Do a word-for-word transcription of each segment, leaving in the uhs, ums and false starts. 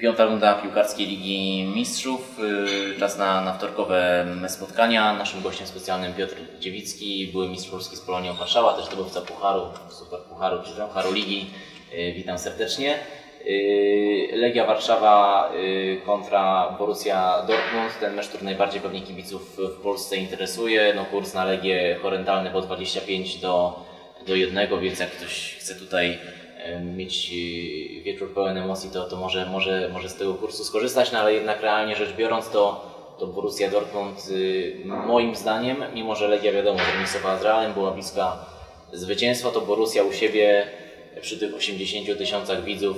Piąta runda piłkarskiej Ligi Mistrzów, czas na, na wtorkowe spotkania. Naszym gościem specjalnym Piotr Dziewicki, były mistrz Polski z Polonią Warszawa, też zdobywca Pucharu, Super Pucharu, czy Pucharu Ligi. Witam serdecznie. Legia Warszawa kontra Borussia Dortmund. Ten mecz, który najbardziej pewnie kibiców w Polsce interesuje. No, kurs na Legię horrendalny, bo dwadzieścia pięć do jednego, więc jak ktoś chce tutaj mieć wieczór pełen emocji, to, to może, może, może z tego kursu skorzystać, no, ale jednak realnie rzecz biorąc to, to Borussia Dortmund moim zdaniem, mimo że Legia wiadomo zremisowała z Realem, była bliska zwycięstwa, to Borussia u siebie przy tych osiemdziesięciu tysiącach widzów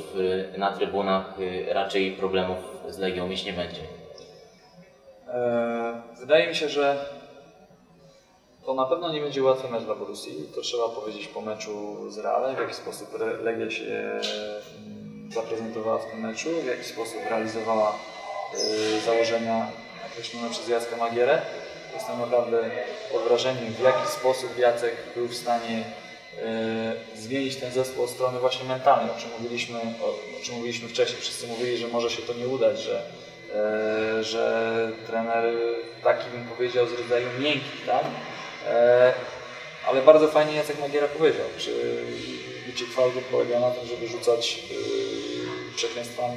na trybunach raczej problemów z Legią mieć nie będzie. Wydaje mi się, że to na pewno nie będzie łatwy mecz dla Borussii. To trzeba powiedzieć po meczu z Realem, w jaki sposób Legia się zaprezentowała w tym meczu, w jaki sposób realizowała założenia określone przez Jacka Magierę. Jestem naprawdę pod wrażeniem, w jaki sposób Jacek był w stanie zmienić ten zespół od strony właśnie mentalnej, o czym mówiliśmy, o czym mówiliśmy wcześniej. Wszyscy mówili, że może się to nie udać, że, że trener taki, bym powiedział, z rodzaju miękkich, tak? Ale bardzo fajnie Jacek Magiera powiedział, że bicie kwartów polega na tym, żeby rzucać przekleństwami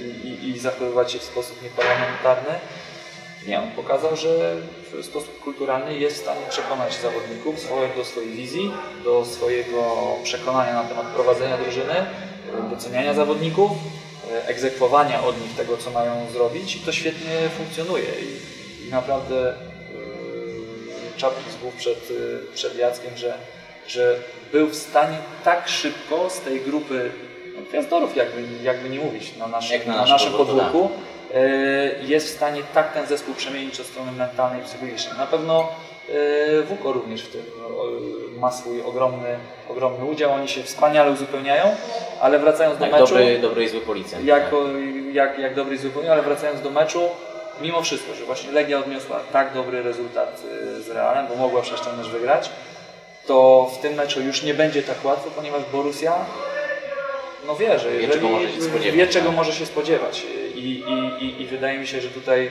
i, i, i zachowywać się w sposób nieparlamentarny. Nie, on pokazał, że w sposób kulturalny jest w stanie przekonać zawodników do swojej wizji, do swojego przekonania na temat prowadzenia drużyny, doceniania zawodników, egzekwowania od nich tego, co mają zrobić, i to świetnie funkcjonuje. I, i naprawdę czapki z głów przed, przed Jackiem, że, że był w stanie tak szybko z tej grupy gwiazdorów, jakby, jakby nie mówić, na naszym, Jak na na naszym podwórku, jest w stanie tak ten zespół przemienić od strony mentalnej i psychicznej. Na pewno WUKO również w tym ma swój ogromny, ogromny udział. Oni się wspaniale uzupełniają, ale wracając do jak meczu... Dobry, dobry i zły policjant. Jak, jak, jak dobry i zły policjant, ale wracając do meczu, mimo wszystko, że właśnie Legia odniosła tak dobry rezultat z Realem, bo mogła przecież ten mecz wygrać, to w tym meczu już nie będzie tak łatwo, ponieważ Borussia no wie, że wie, czego może się spodziewać. Wie, czego może się spodziewać. I, i, i, I wydaje mi się, że tutaj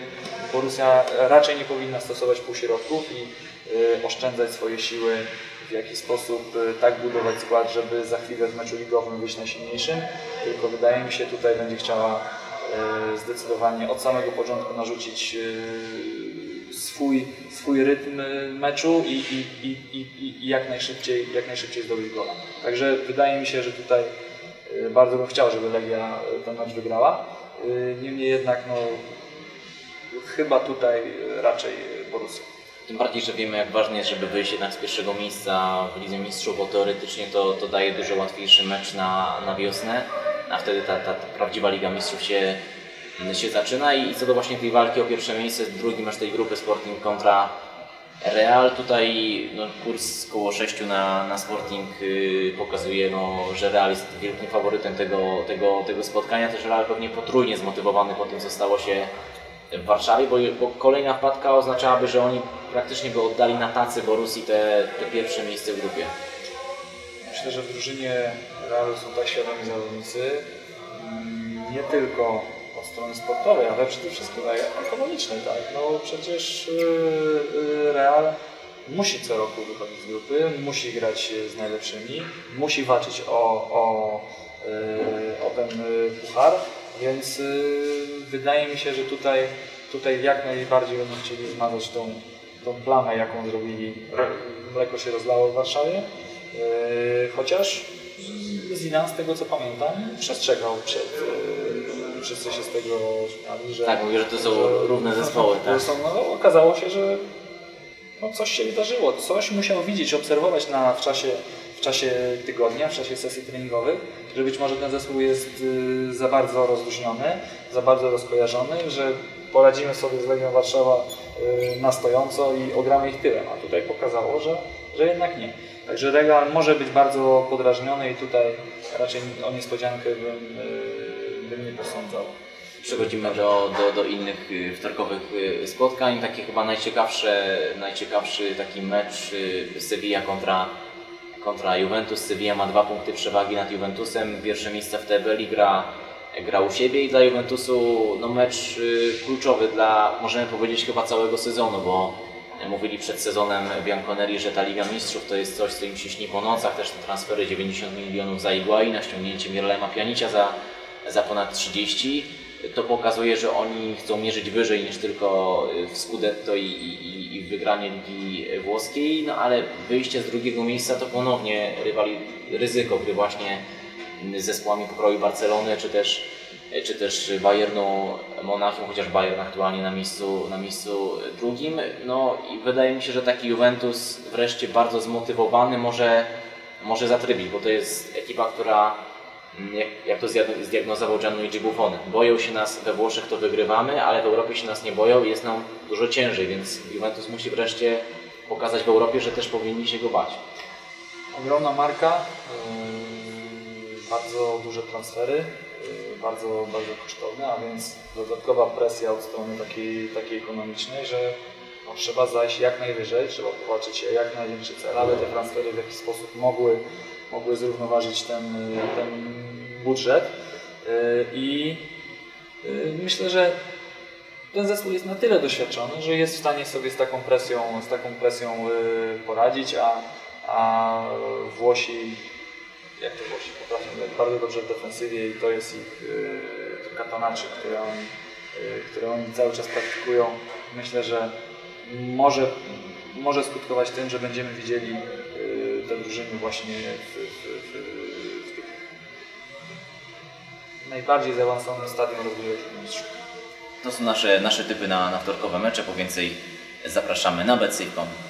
Borussia raczej nie powinna stosować półśrodków i y, oszczędzać swoje siły, w jaki sposób y, tak budować skład, żeby za chwilę w meczu ligowym być najsilniejszym. Tylko wydaje mi się, tutaj będzie chciała y, zdecydowanie od samego początku narzucić y, swój, swój rytm meczu i, i, i, i, i jak najszybciej, jak najszybciej zdobyć gola. Także wydaje mi się, że tutaj y, bardzo bym chciał, żeby Legia ten mecz wygrała. Niemniej jednak, no, chyba tutaj raczej Borussia. Tym bardziej, że wiemy, jak ważne jest, żeby wyjść jednak z pierwszego miejsca w Lidze Mistrzów, bo teoretycznie to, to daje dużo łatwiejszy mecz na, na wiosnę, a wtedy ta, ta, ta prawdziwa Liga Mistrzów się, się zaczyna. I co do właśnie tej walki o pierwsze miejsce, drugi mecz tej grupy Sporting kontra Real, tutaj no, kurs koło sześciu na, na Sporting yy, pokazuje, no, że Real jest wielkim faworytem tego, tego, tego spotkania. Też Real pewnie potrójnie zmotywowany po tym, co stało się w Warszawie, bo, bo kolejna wpadka oznaczałaby, że oni praktycznie by oddali na tacy Borussii te, te pierwsze miejsce w grupie. Myślę, że w drużynie Realu są tak świadomi zawodnicy, nie tylko od strony sportowej, ale przede wszystkim ekonomicznej, tak. No przecież Real musi co roku wychodzić z grupy, musi grać z najlepszymi, musi walczyć o, o, o ten puchar, więc wydaje mi się, że tutaj, tutaj jak najbardziej będą chcieli zmazać tą, tą plamę, jaką zrobili. Mleko się rozlało w Warszawie, chociaż Zidane, z tego co pamiętam, przestrzegał przed wszyscy się z tego śmiali, że... Tak, mówię, że to są że, równe zespoły, tak? To są, no, okazało się, że no, coś się wydarzyło, coś musiał widzieć, obserwować na, w, czasie, w czasie tygodnia, w czasie sesji treningowych, że być może ten zespół jest y, za bardzo rozluźniony, za bardzo rozkojarzony, że poradzimy sobie z Legią Warszawa y, na stojąco i ogramy ich tyłem, a tutaj pokazało, że, że jednak nie. Także Regal może być bardzo podrażniony i tutaj raczej o niespodziankę bym... Y, bym nie posądzał. Przechodzimy do, do, do innych wtorkowych spotkań. Taki chyba najciekawsze, najciekawszy taki mecz Sevilla kontra, kontra Juventus. Sevilla ma dwa punkty przewagi nad Juventusem. Pierwsze miejsce w tabeli, gra gra u siebie i dla Juventusu no, mecz kluczowy dla, możemy powiedzieć, chyba całego sezonu, bo mówili przed sezonem Bianconeri, że ta Liga Mistrzów to jest coś, co im się śni po nocach. Też te transfery dziewięćdziesiąt milionów za Higuaína, ściągnięcie Miralema Pjanicia za, za ponad trzydzieści. To pokazuje, że oni chcą mierzyć wyżej niż tylko w Scudetto i, i, i wygranie Ligi Włoskiej, no ale wyjście z drugiego miejsca to ponownie rywali, ryzyko, gdy właśnie z zespołami pokroju Barcelony czy też, czy też Bayernu Monachium, chociaż Bayern aktualnie na miejscu, na miejscu drugim. No i wydaje mi się, że taki Juventus wreszcie bardzo zmotywowany może, może zatrybić, bo to jest ekipa, która, jak, jak to zdiagnozował Gianluigi Buffon, boją się nas we Włoszech, to wygrywamy, ale w Europie się nas nie boją i jest nam dużo ciężej, więc Juventus musi wreszcie pokazać w Europie, że też powinni się go bać. Ogromna marka, bardzo duże transfery, bardzo, bardzo kosztowne, a więc dodatkowa presja od strony takiej, takiej ekonomicznej, że no, trzeba zajść jak najwyżej, trzeba powalczyć jak największy cel, aby te transfery w jakiś sposób mogły, mogły zrównoważyć ten, ten budżet. I myślę, że ten zespół jest na tyle doświadczony, że jest w stanie sobie z taką presją, z taką presją poradzić, a, a Włosi, jak to Włosi potrafią bardzo dobrze w defensywie i to jest ich yy, katanaczy, które oni, yy, które oni cały czas praktykują. Myślę, że może, może skutkować tym, że będziemy widzieli yy, te drużyny właśnie w, w, w, w tych najbardziej zaawansowanym stadium rozgrywek mistrzów. To są nasze, nasze typy na, na wtorkowe mecze. Po więcej zapraszamy na Betsy kropka com.